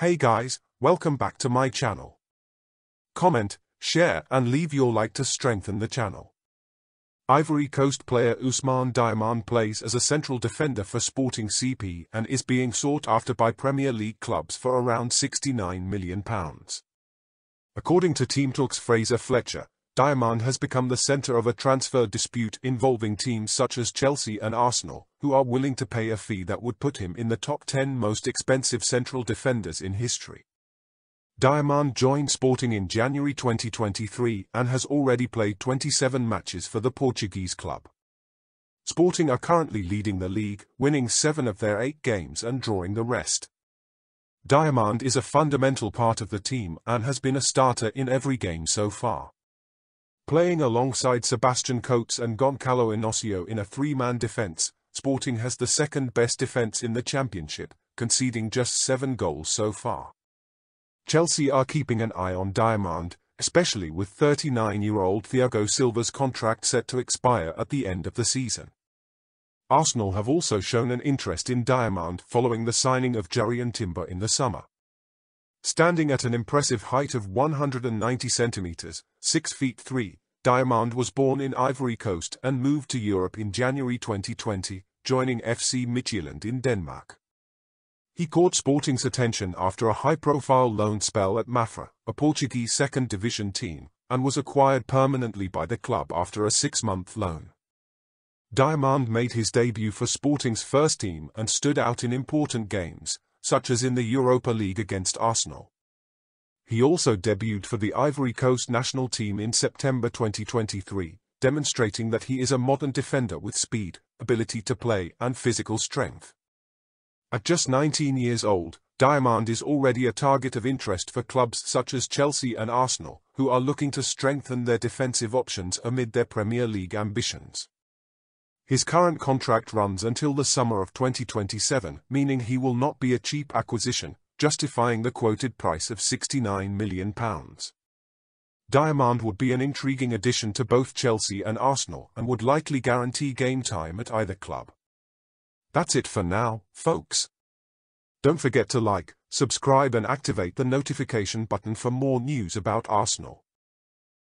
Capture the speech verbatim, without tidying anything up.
Hey guys, welcome back to my channel. Comment, share and leave your like to strengthen the channel. Ivory Coast player Ousmane Diomande plays as a central defender for Sporting C P and is being sought after by Premier League clubs for around sixty-nine million pounds. According to TeamTalk's Fraser Fletcher, Diomande has become the centre of a transfer dispute involving teams such as Chelsea and Arsenal, who are willing to pay a fee that would put him in the top ten most expensive central defenders in history. Diomande joined Sporting in January twenty twenty-three and has already played twenty-seven matches for the Portuguese club. Sporting are currently leading the league, winning seven of their eight games and drawing the rest. Diomande is a fundamental part of the team and has been a starter in every game so far, playing alongside Sebastian Coates and Goncalo Inosio in a three-man defence. Sporting has the second-best defence in the Championship, conceding just seven goals so far. Chelsea are keeping an eye on Diomande, especially with thirty-nine-year-old Thiago Silva's contract set to expire at the end of the season. Arsenal have also shown an interest in Diomande following the signing of Jurrien Timber in the summer. Standing at an impressive height of one hundred ninety centimeters, six feet three, Diomande was born in Ivory Coast and moved to Europe in January twenty twenty, joining F C Midtjylland in Denmark. He caught Sporting's attention after a high-profile loan spell at Mafra, a Portuguese second-division team, and was acquired permanently by the club after a six-month loan. Diomande made his debut for Sporting's first team and stood out in important games, such as in the Europa League against Arsenal. He also debuted for the Ivory Coast national team in September twenty twenty-three, demonstrating that he is a modern defender with speed, ability to play and physical strength. At just nineteen years old, Diomande is already a target of interest for clubs such as Chelsea and Arsenal, who are looking to strengthen their defensive options amid their Premier League ambitions. His current contract runs until the summer of twenty twenty-seven, meaning he will not be a cheap acquisition, justifying the quoted price of sixty-nine million pounds. Diomande would be an intriguing addition to both Chelsea and Arsenal and would likely guarantee game time at either club. That's it for now, folks. Don't forget to like, subscribe and activate the notification button for more news about Arsenal.